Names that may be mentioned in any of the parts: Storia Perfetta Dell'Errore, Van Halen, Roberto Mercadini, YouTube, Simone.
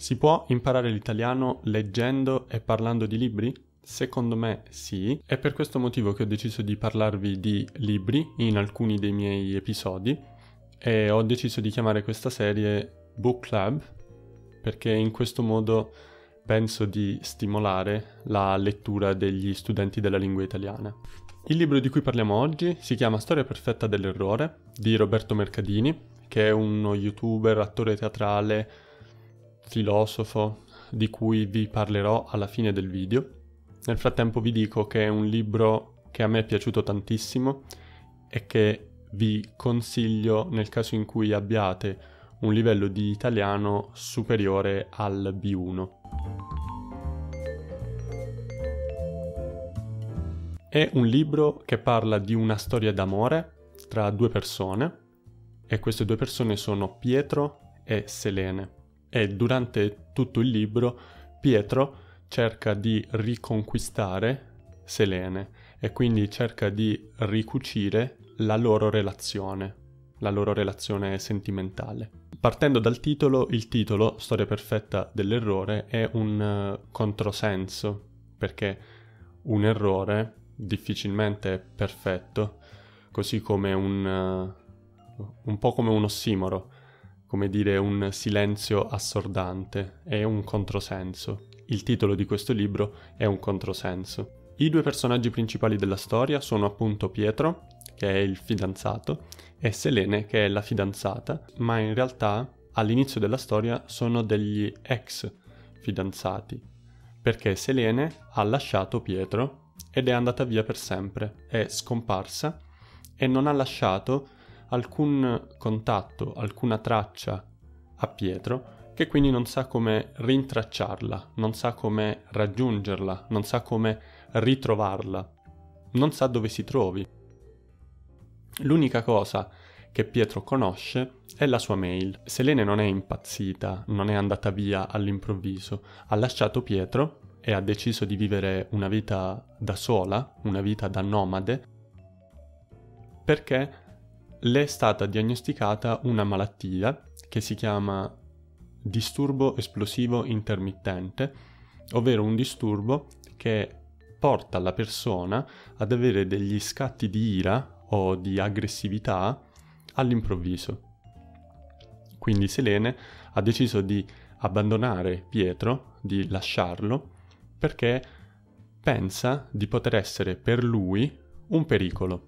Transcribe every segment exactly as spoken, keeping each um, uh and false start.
Si può imparare l'italiano leggendo e parlando di libri? Secondo me sì, è per questo motivo che ho deciso di parlarvi di libri in alcuni dei miei episodi e ho deciso di chiamare questa serie Book Club perché in questo modo penso di stimolare la lettura degli studenti della lingua italiana. Il libro di cui parliamo oggi si chiama Storia Perfetta dell'Errore di Roberto Mercadini, che è uno youtuber, attore teatrale, filosofo, di cui vi parlerò alla fine del video. Nel frattempo vi dico che è un libro che a me è piaciuto tantissimo e che vi consiglio nel caso in cui abbiate un livello di italiano superiore al B uno. È un libro che parla di una storia d'amore tra due persone e queste due persone sono Pietro e Selene. E durante tutto il libro Pietro cerca di riconquistare Selene e quindi cerca di ricucire la loro relazione, la loro relazione sentimentale. Partendo dal titolo, il titolo, Storia Perfetta dell'Errore, è un controsenso, perché un errore difficilmente è perfetto, così come un, un po' come un ossimoro. Come dire, un silenzio assordante, è un controsenso. Il titolo di questo libro è un controsenso. I due personaggi principali della storia sono appunto Pietro, che è il fidanzato, e Selene, che è la fidanzata, ma in realtà all'inizio della storia sono degli ex fidanzati, perché Selene ha lasciato Pietro ed è andata via per sempre, è scomparsa e non ha lasciato alcun contatto, alcuna traccia a Pietro, che quindi non sa come rintracciarla, non sa come raggiungerla, non sa come ritrovarla, non sa dove si trovi. L'unica cosa che Pietro conosce è la sua mail. Selene non è impazzita, non è andata via all'improvviso, ha lasciato Pietro e ha deciso di vivere una vita da sola, una vita da nomade, perché le è stata diagnosticata una malattia che si chiama disturbo esplosivo intermittente, ovvero un disturbo che porta la persona ad avere degli scatti di ira o di aggressività all'improvviso. Quindi Selene ha deciso di abbandonare Pietro, di lasciarlo, perché pensa di poter essere per lui un pericolo.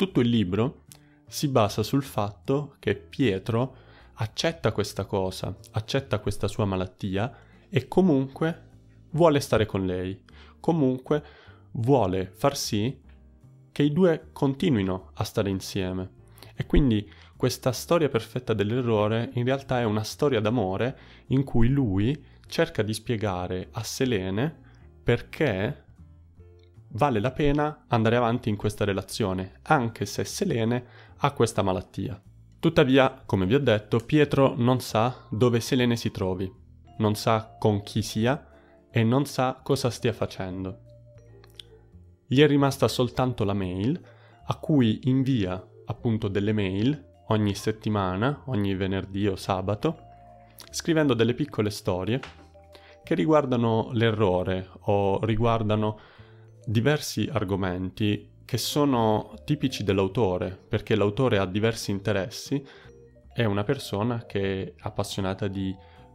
Tutto il libro si basa sul fatto che Pietro accetta questa cosa, accetta questa sua malattia e comunque vuole stare con lei, comunque vuole far sì che i due continuino a stare insieme. E quindi questa storia perfetta dell'errore in realtà è una storia d'amore in cui lui cerca di spiegare a Selene perché vale la pena andare avanti in questa relazione, anche se Selene ha questa malattia. Tuttavia, come vi ho detto, Pietro non sa dove Selene si trovi, non sa con chi sia e non sa cosa stia facendo. Gli è rimasta soltanto la mail, a cui invia appunto delle mail ogni settimana, ogni venerdì o sabato, scrivendo delle piccole storie che riguardano l'errore o riguardano diversi argomenti che sono tipici dell'autore, perché l'autore ha diversi interessi, è una persona che è appassionata di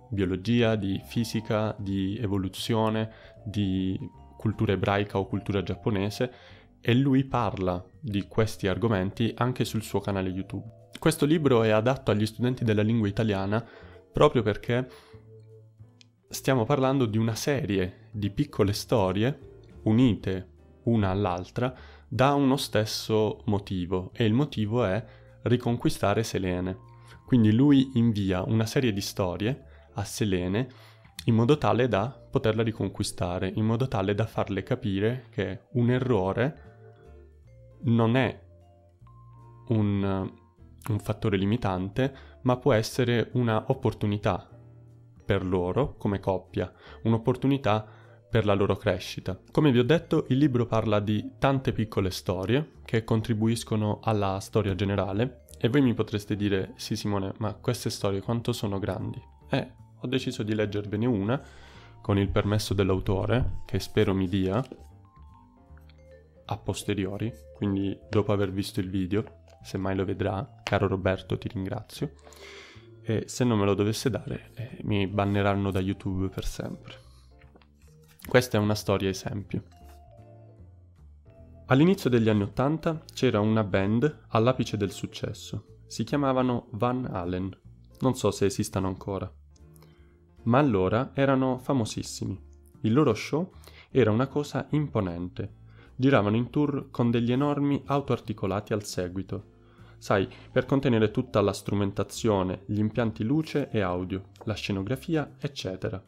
biologia, di fisica, di evoluzione, di cultura ebraica o cultura giapponese e lui parla di questi argomenti anche sul suo canale YouTube. Questo libro è adatto agli studenti della lingua italiana proprio perché stiamo parlando di una serie di piccole storie unite una all'altra da uno stesso motivo, e il motivo è riconquistare Selene. Quindi lui invia una serie di storie a Selene in modo tale da poterla riconquistare, in modo tale da farle capire che un errore non è un, un fattore limitante, ma può essere una opportunità per loro come coppia, un'opportunità per la loro crescita. Come vi ho detto, il libro parla di tante piccole storie che contribuiscono alla storia generale e voi mi potreste dire: sì Simone, ma queste storie quanto sono grandi? Eh, ho deciso di leggervene una, con il permesso dell'autore, che spero mi dia, a posteriori, quindi dopo aver visto il video, se mai lo vedrà, caro Roberto, ti ringrazio, e se non me lo dovesse dare eh, mi banneranno da YouTube per sempre. Questa è una storia esempio. All'inizio degli anni Ottanta c'era una band all'apice del successo. Si chiamavano Van Halen, non so se esistano ancora. Ma allora erano famosissimi. Il loro show era una cosa imponente. Giravano in tour con degli enormi autoarticolati al seguito. Sai, per contenere tutta la strumentazione, gli impianti luce e audio, la scenografia, eccetera.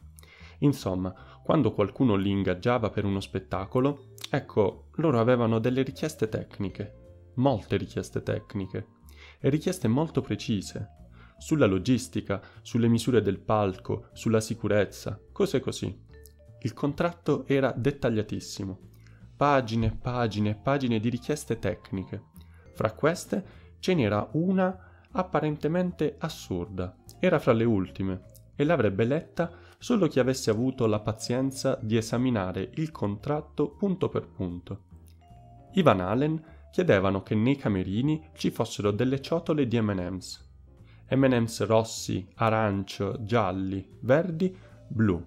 Insomma, quando qualcuno li ingaggiava per uno spettacolo, ecco, loro avevano delle richieste tecniche, molte richieste tecniche, e richieste molto precise, sulla logistica, sulle misure del palco, sulla sicurezza, cose così. Il contratto era dettagliatissimo, pagine e pagine e pagine di richieste tecniche. Fra queste ce n'era una apparentemente assurda, era fra le ultime, e l'avrebbe letta solo chi avesse avuto la pazienza di esaminare il contratto punto per punto. I Van Halen chiedevano che nei camerini ci fossero delle ciotole di emme e m's. emme e m's rossi, arancio, gialli, verdi, blu,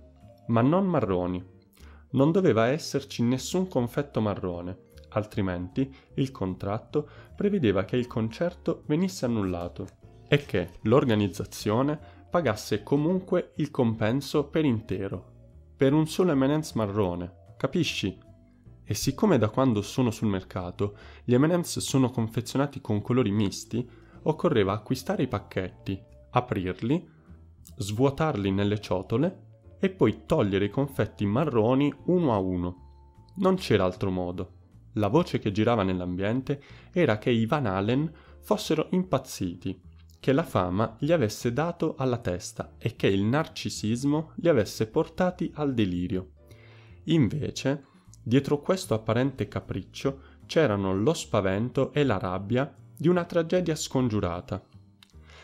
ma non marroni. Non doveva esserci nessun confetto marrone, altrimenti il contratto prevedeva che il concerto venisse annullato e che l'organizzazione pagasse comunque il compenso per intero, per un solo emme e m's marrone, capisci? E siccome da quando sono sul mercato gli emme e m's sono confezionati con colori misti, occorreva acquistare i pacchetti, aprirli, svuotarli nelle ciotole e poi togliere i confetti marroni uno a uno. Non c'era altro modo. La voce che girava nell'ambiente era che i Van Halen fossero impazziti, che la fama gli avesse dato alla testa e che il narcisismo li avesse portati al delirio. Invece, dietro questo apparente capriccio c'erano lo spavento e la rabbia di una tragedia scongiurata.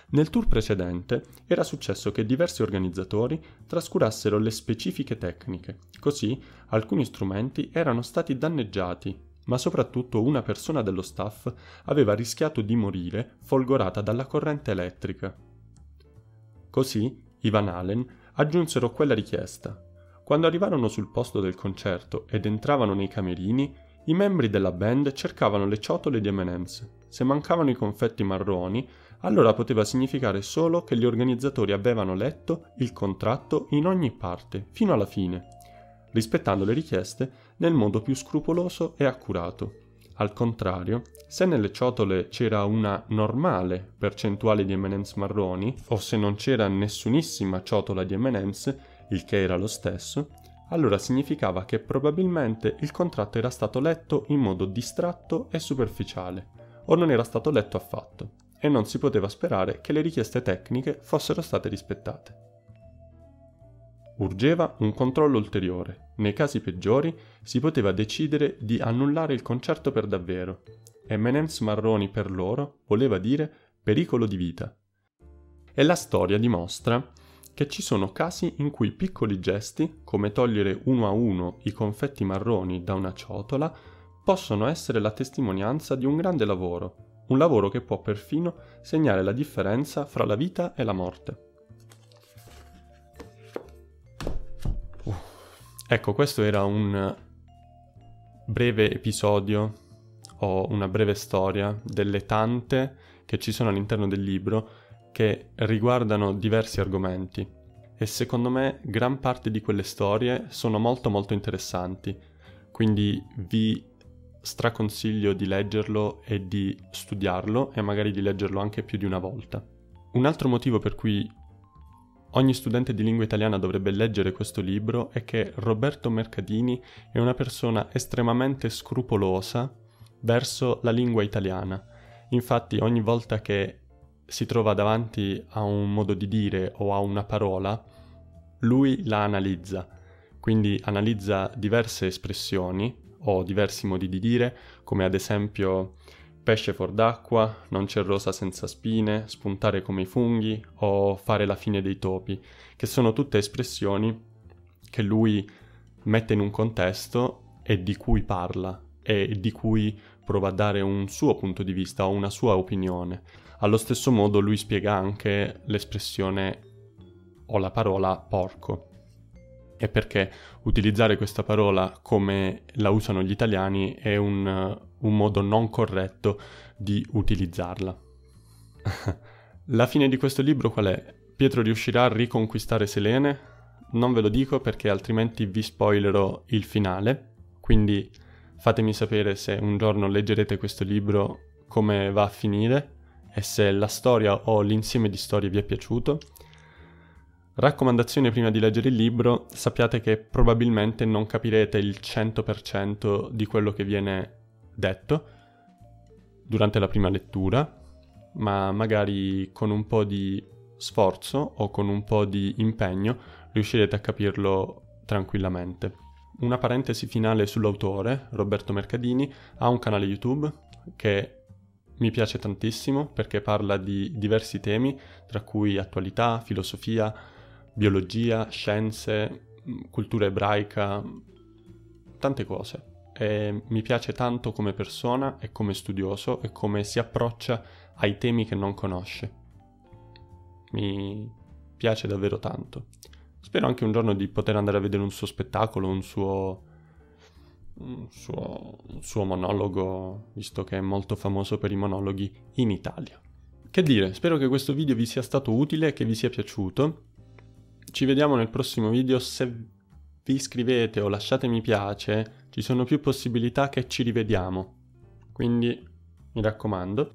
Nel tour precedente era successo che diversi organizzatori trascurassero le specifiche tecniche, così alcuni strumenti erano stati danneggiati, ma soprattutto una persona dello staff aveva rischiato di morire folgorata dalla corrente elettrica. Così i Van Halen aggiunsero quella richiesta. Quando arrivarono sul posto del concerto ed entravano nei camerini, i membri della band cercavano le ciotole di emme e m's. Se mancavano i confetti marroni, allora poteva significare solo che gli organizzatori avevano letto il contratto in ogni parte, fino alla fine, rispettando le richieste nel modo più scrupoloso e accurato. Al contrario, se nelle ciotole c'era una normale percentuale di emme e m's marroni, o se non c'era nessunissima ciotola di emme e m's, il che era lo stesso, allora significava che probabilmente il contratto era stato letto in modo distratto e superficiale, o non era stato letto affatto, e non si poteva sperare che le richieste tecniche fossero state rispettate. Urgeva un controllo ulteriore. Nei casi peggiori si poteva decidere di annullare il concerto per davvero. emme e m's marroni per loro voleva dire pericolo di vita. E la storia dimostra che ci sono casi in cui piccoli gesti, come togliere uno a uno i confetti marroni da una ciotola, possono essere la testimonianza di un grande lavoro, un lavoro che può perfino segnare la differenza fra la vita e la morte. Ecco, questo era un breve episodio o una breve storia delle tante che ci sono all'interno del libro che riguardano diversi argomenti, e secondo me gran parte di quelle storie sono molto molto interessanti, quindi vi straconsiglio di leggerlo e di studiarlo, e magari di leggerlo anche più di una volta. Un altro motivo per cui ogni studente di lingua italiana dovrebbe leggere questo libro è che Roberto Mercadini è una persona estremamente scrupolosa verso la lingua italiana. Infatti ogni volta che si trova davanti a un modo di dire o a una parola, lui la analizza. Quindi analizza diverse espressioni o diversi modi di dire, come ad esempio pesce fuor d'acqua, non c'è rosa senza spine, spuntare come i funghi o fare la fine dei topi, che sono tutte espressioni che lui mette in un contesto e di cui parla e di cui prova a dare un suo punto di vista o una sua opinione. Allo stesso modo lui spiega anche l'espressione o la parola porco. E perché utilizzare questa parola come la usano gli italiani è un, un modo non corretto di utilizzarla. La fine di questo libro qual è? Pietro riuscirà a riconquistare Selene? Non ve lo dico perché altrimenti vi spoilerò il finale, quindi fatemi sapere se un giorno leggerete questo libro come va a finire e se la storia o l'insieme di storie vi è piaciuto. Raccomandazione prima di leggere il libro: sappiate che probabilmente non capirete il cento per cento di quello che viene detto durante la prima lettura, ma magari con un po' di sforzo o con un po' di impegno riuscirete a capirlo tranquillamente. Una parentesi finale sull'autore: Roberto Mercadini ha un canale YouTube che mi piace tantissimo perché parla di diversi temi, tra cui attualità, filosofia, biologia, scienze, cultura ebraica, tante cose. E mi piace tanto come persona e come studioso e come si approccia ai temi che non conosce. Mi piace davvero tanto. Spero anche un giorno di poter andare a vedere un suo spettacolo, un suo, un suo, un suo monologo, visto che è molto famoso per i monologhi in Italia. Che dire, spero che questo video vi sia stato utile, che vi sia piaciuto. Ci vediamo nel prossimo video. Se vi iscrivete o lasciate mi piace, ci sono più possibilità che ci rivediamo, quindi mi raccomando.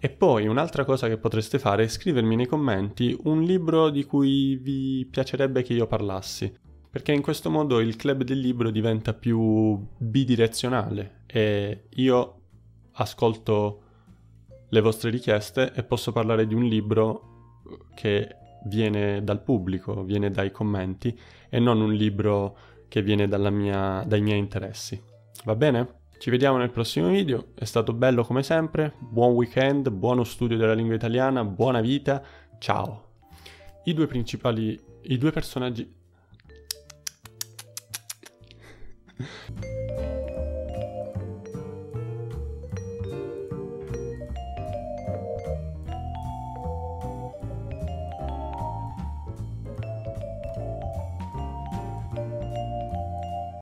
E poi un'altra cosa che potreste fare è scrivermi nei commenti un libro di cui vi piacerebbe che io parlassi, perché in questo modo il club del libro diventa più bidirezionale e io ascolto le vostre richieste e posso parlare di un libro che viene dal pubblico, viene dai commenti, e non un libro che viene dalla mia, dai miei interessi. Va bene? Ci vediamo nel prossimo video, è stato bello come sempre, buon weekend, buono studio della lingua italiana, buona vita, ciao! I due principali... i due personaggi...